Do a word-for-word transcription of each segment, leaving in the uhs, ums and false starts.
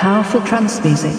Powerful trance music.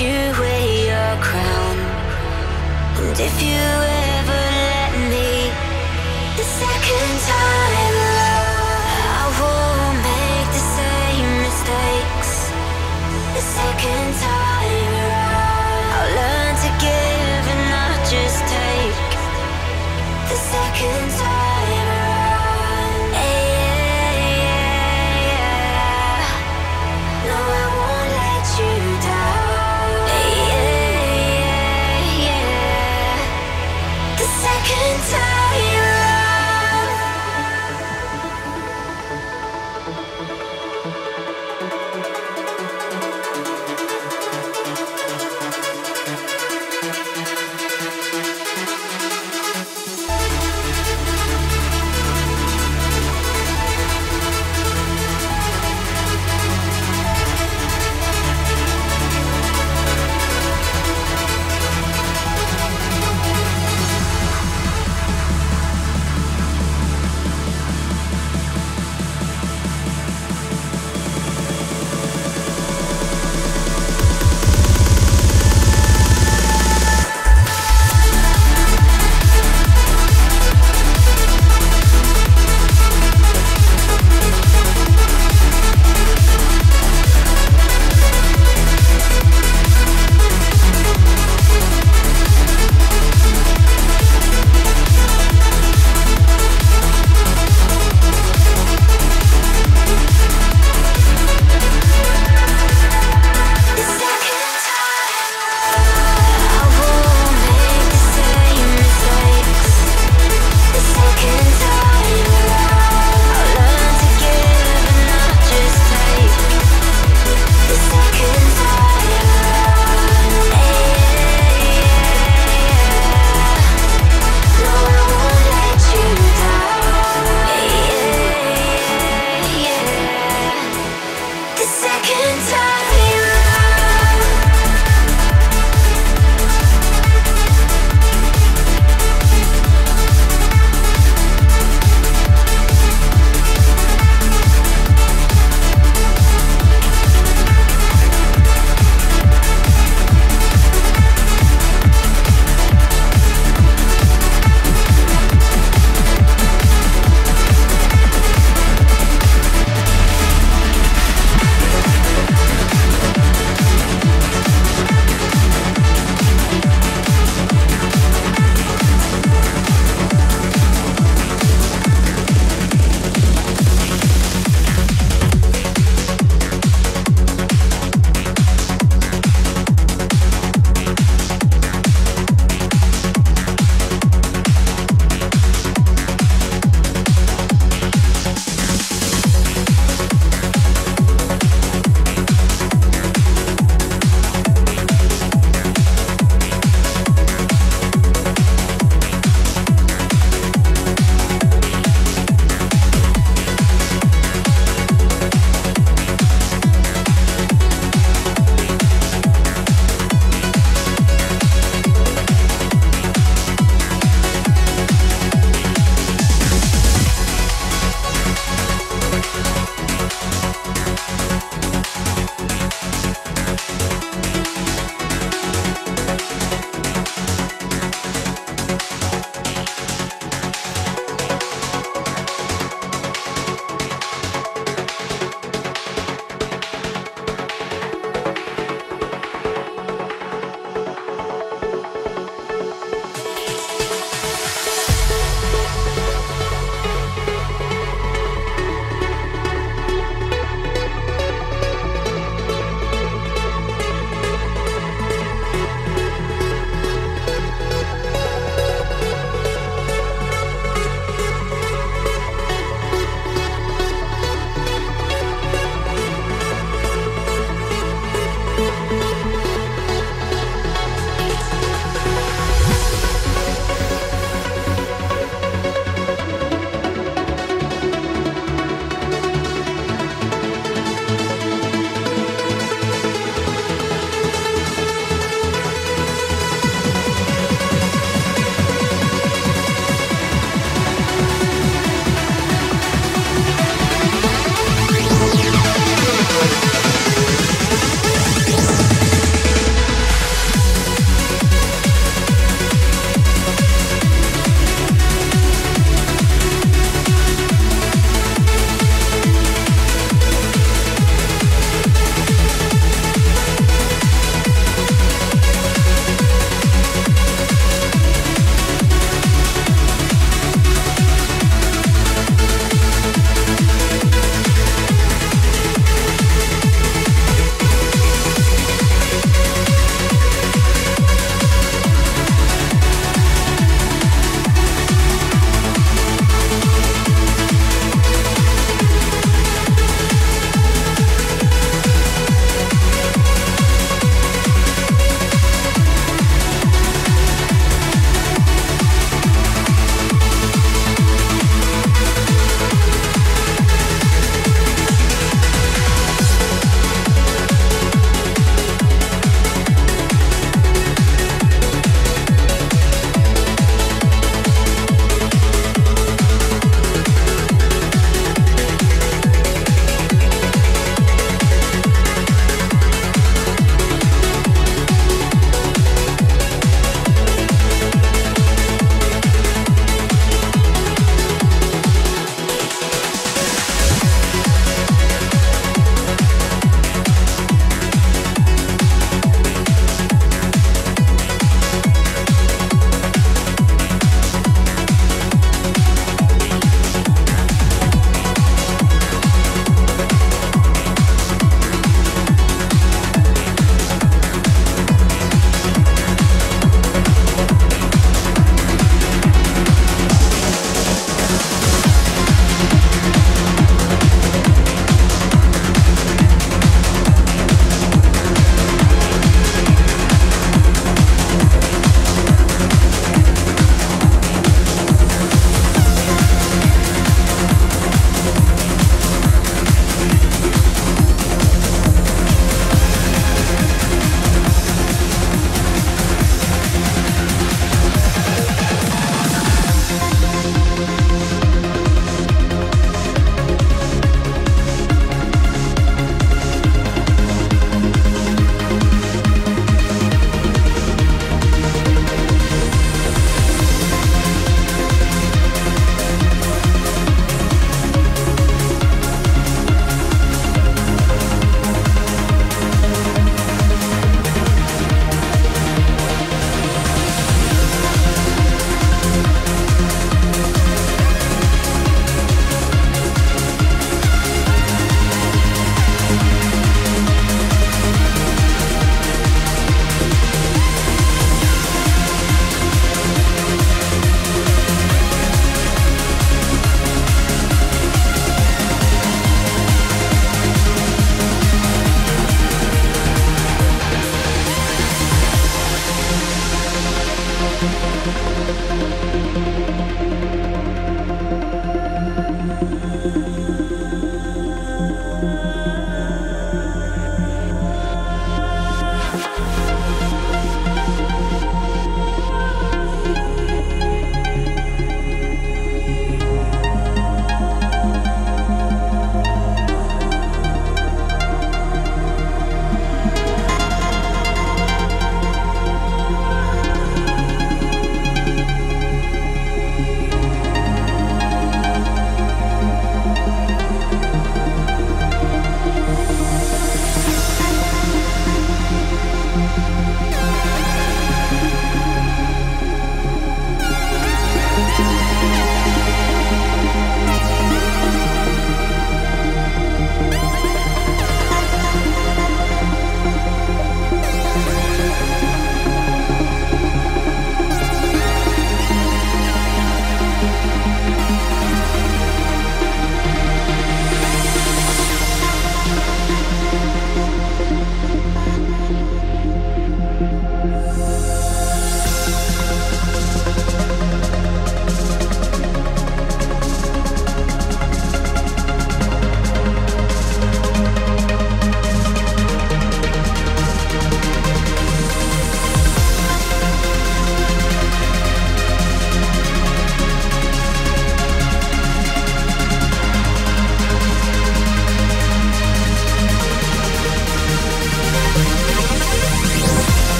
you wear your crown. And if you ever let me the second time, I won't make the same mistakes the second time around. I'll learn to give and not just take the second time around. Hey, yeah, yeah, yeah. No, I won't let you down. Hey, yeah, yeah, yeah. The second time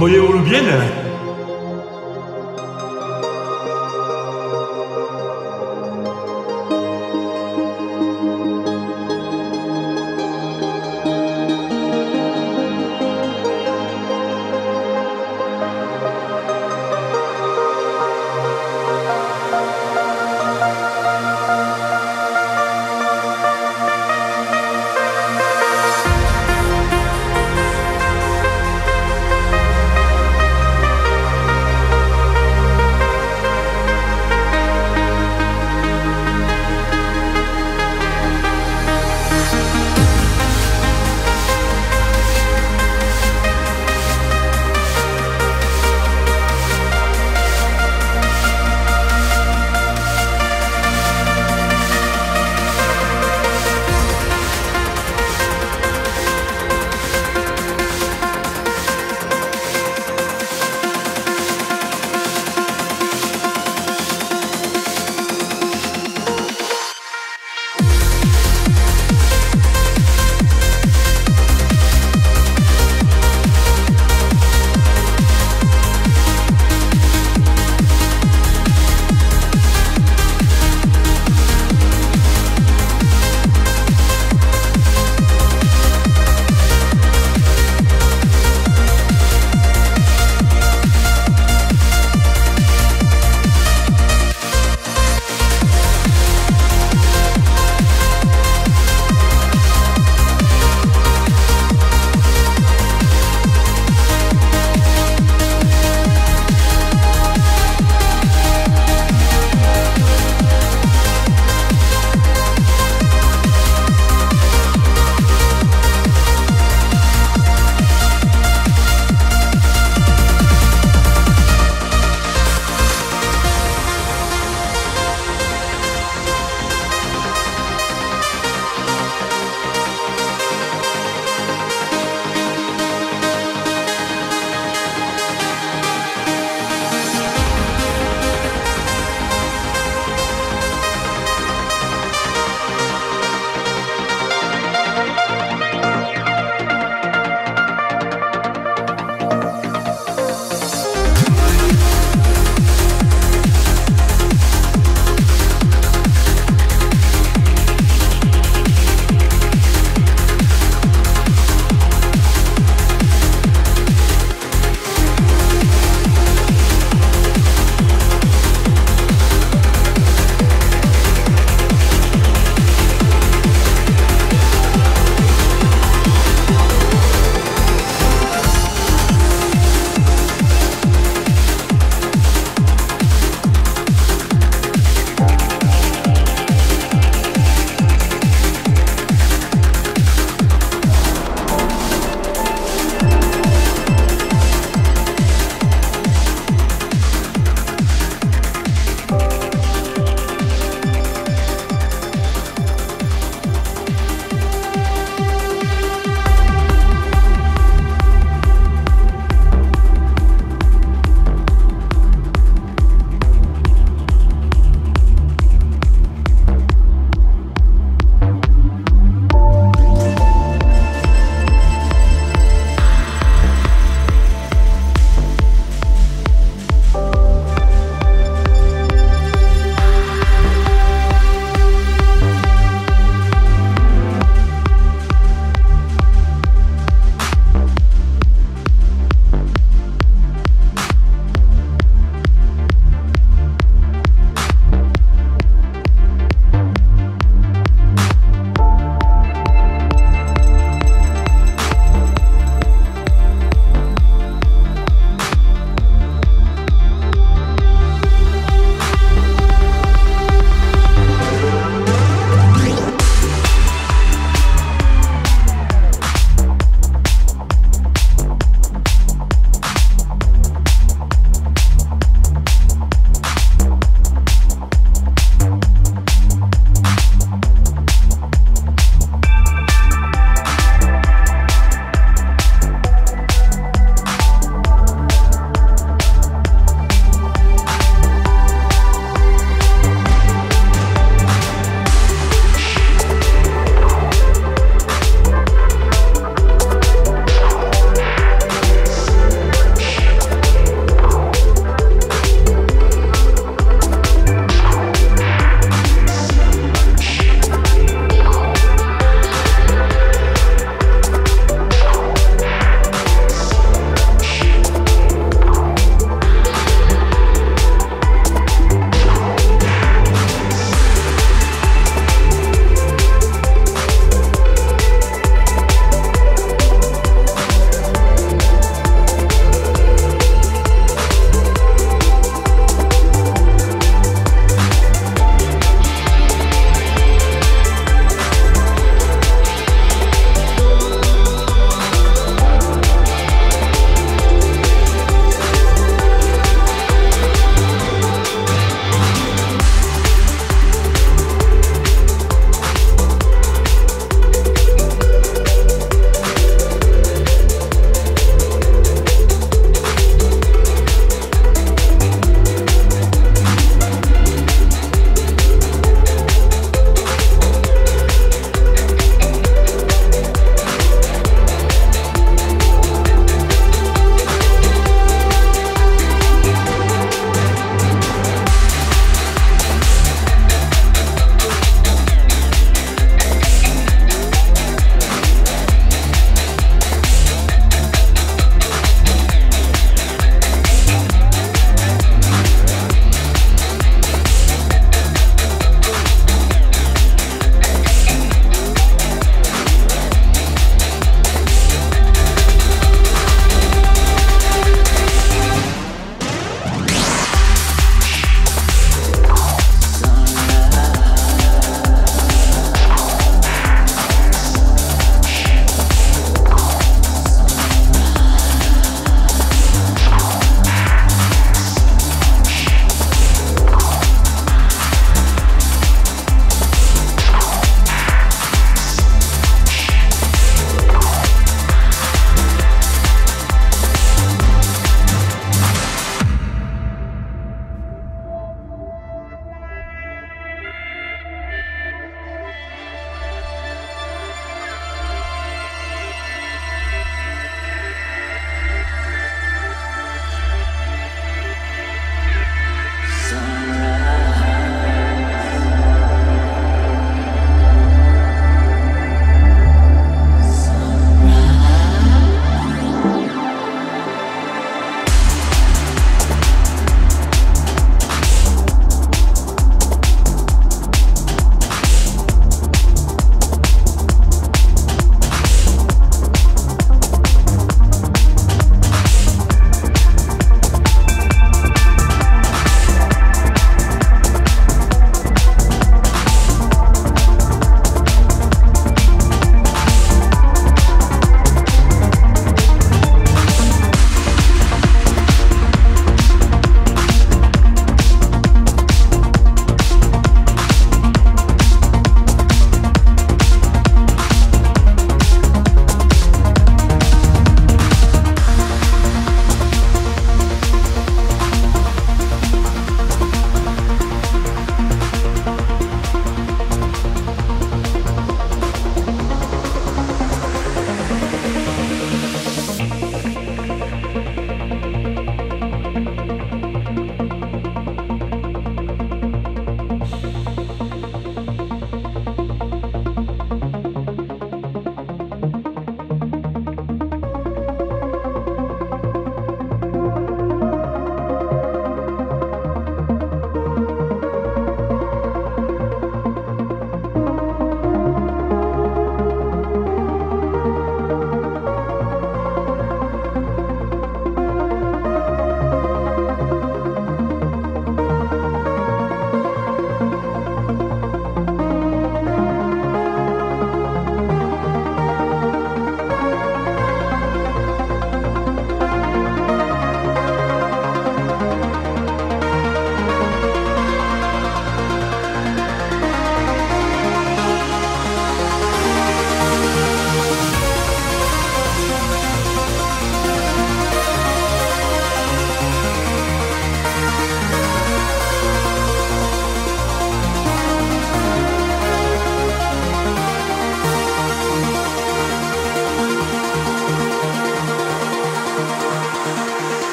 moje ulubione.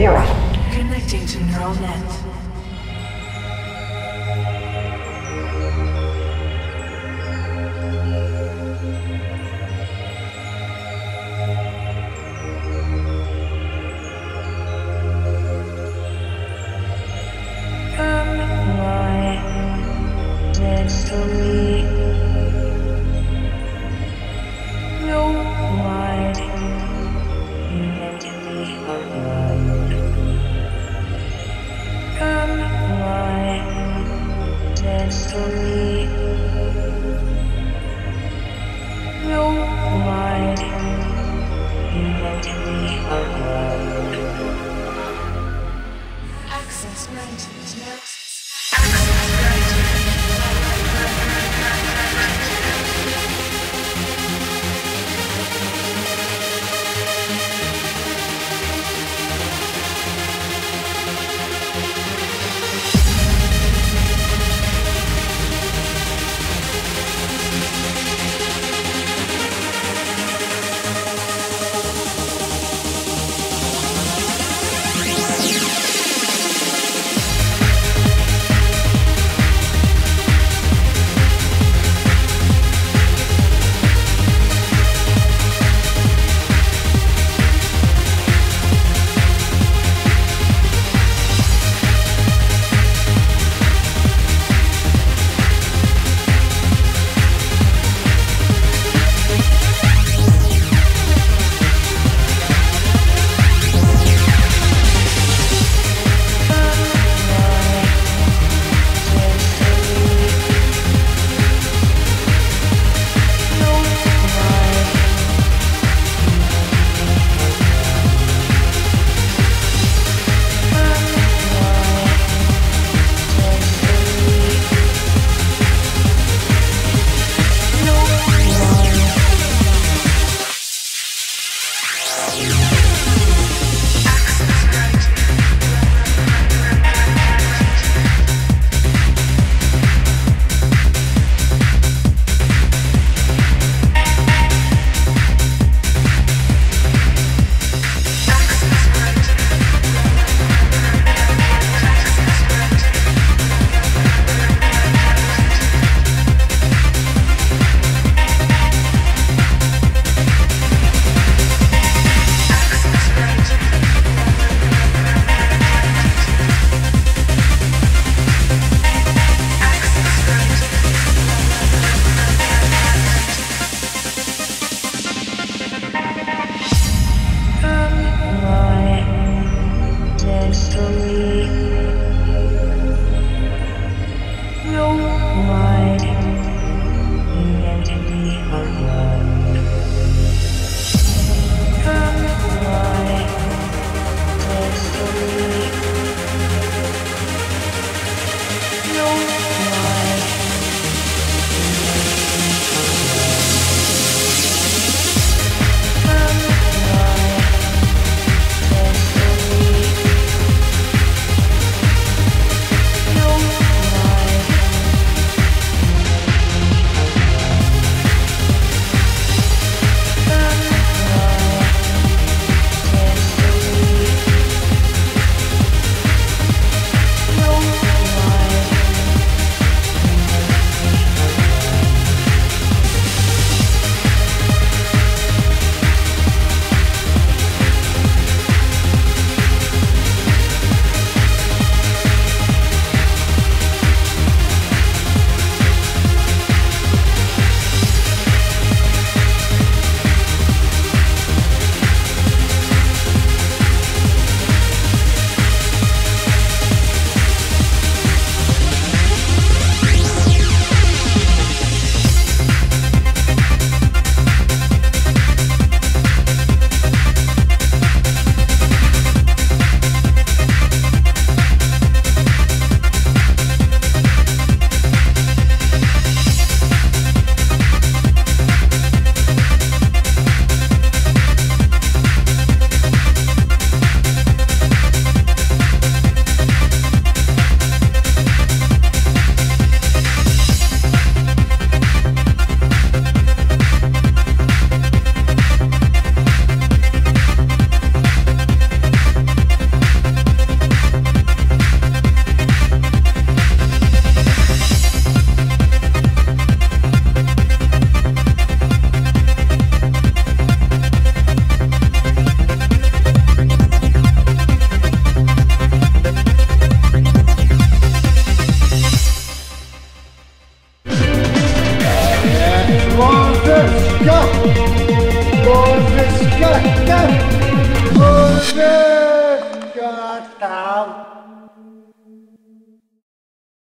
near us. Connecting to neural net.